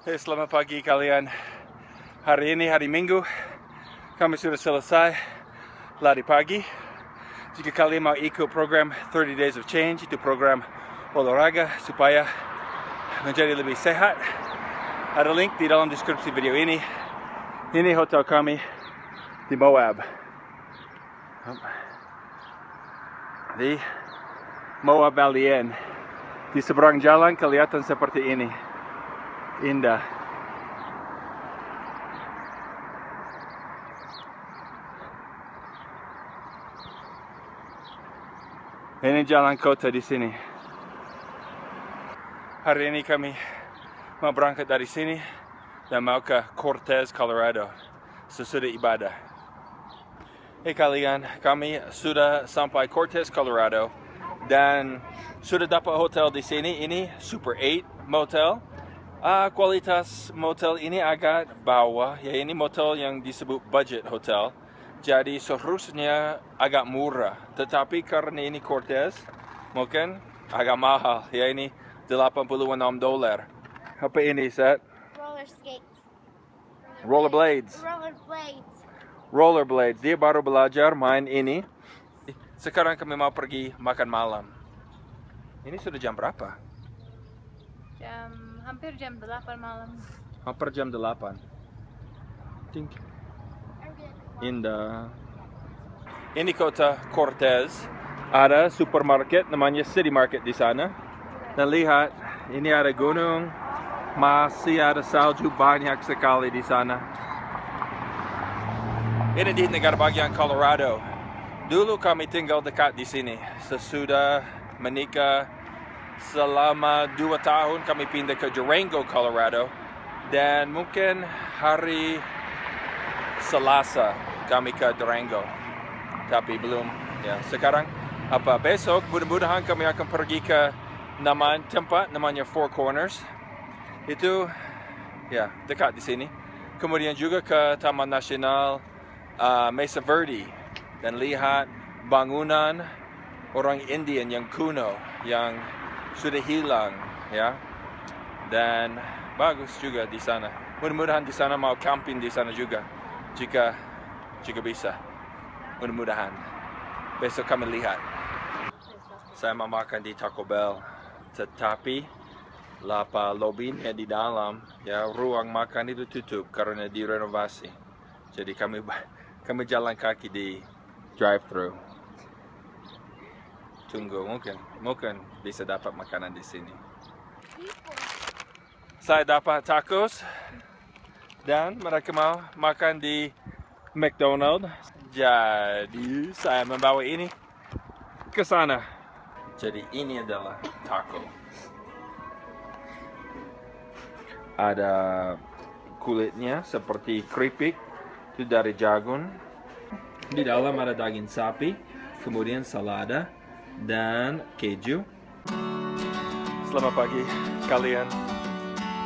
Selamat pagi kalian. Hari ini hari Minggu. Kami sudah selesai lari pagi. Jika kalian mau ikut program 30 Days of Change, itu program olahraga supaya menjadi lebih sehat. Ada link di dalam deskripsi video ini. Ini hotel kami di Moab. Di Moab Valley Inn. Di seberang jalan kelihatan seperti ini. Indah. Ini jalan kota di sini. Hari ini kami mau berangkat dari sini dan mau ke Cortez, Colorado sesudah ibadah. Hey kalian, kami sudah sampai Cortez, Colorado dan sudah dapat hotel di sini. Ini Super 8 Motel. Kualitas motel ini agak bawah, ya ini motel yang disebut budget hotel. Jadi seharusnya agak murah, tetapi karena ini Cortez, mungkin agak mahal. Ya ini $86. Apa ini, Seth? Roller skates. Rollerblades. Rollerblades. Rollerblades. Dia baru belajar main ini. Sekarang kami mau pergi makan malam. Ini sudah jam berapa? Hampir jam 8 malam. Hampir jam 8. Indah. Ini kota Cortez. Ada supermarket namanya City Market di sana. Dan lihat, ini ada gunung. Masih ada salju banyak sekali di sana. Ini di negara bagian Colorado. Dulu kami tinggal dekat di sini. Sesudah menikah selama 2 tahun kami pindah ke Durango, Colorado. Dan mungkin hari Selasa kami ke Durango. Tapi belum. Ya, sekarang apa besok mudah-mudahan kami akan pergi ke tempat namanya Four Corners. Itu ya dekat di sini. Kemudian juga ke Taman Nasional Mesa Verde dan lihat bangunan orang Indian yang kuno yang sudah hilang, ya. Dan bagus juga di sana. Mudah-mudahan di sana mau camping di sana juga, jika bisa. Mudah-mudahan. Besok kami lihat. Saya mau makan di Taco Bell, tetapi lapa lobinya di dalam, ya, ruang makan itu tutup karena direnovasi. Jadi kami jalan kaki di drive-thru. Tunggu, mungkin bisa dapat makanan di sini. Saya dapat tacos dan mereka mau makan di McDonald's. Jadi saya membawa ini ke sana. Jadi ini adalah taco. Ada kulitnya seperti keripik, itu dari jagung. Di dalam ada daging sapi, kemudian salada dan keju. Selamat pagi kalian.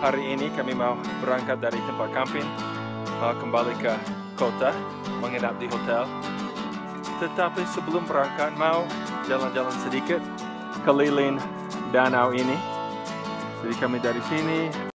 Hari ini kami mau berangkat dari tempat camping, mau kembali ke kota, menginap di hotel. Tetapi sebelum berangkat mau jalan-jalan sedikit keliling danau ini. Jadi kami dari sini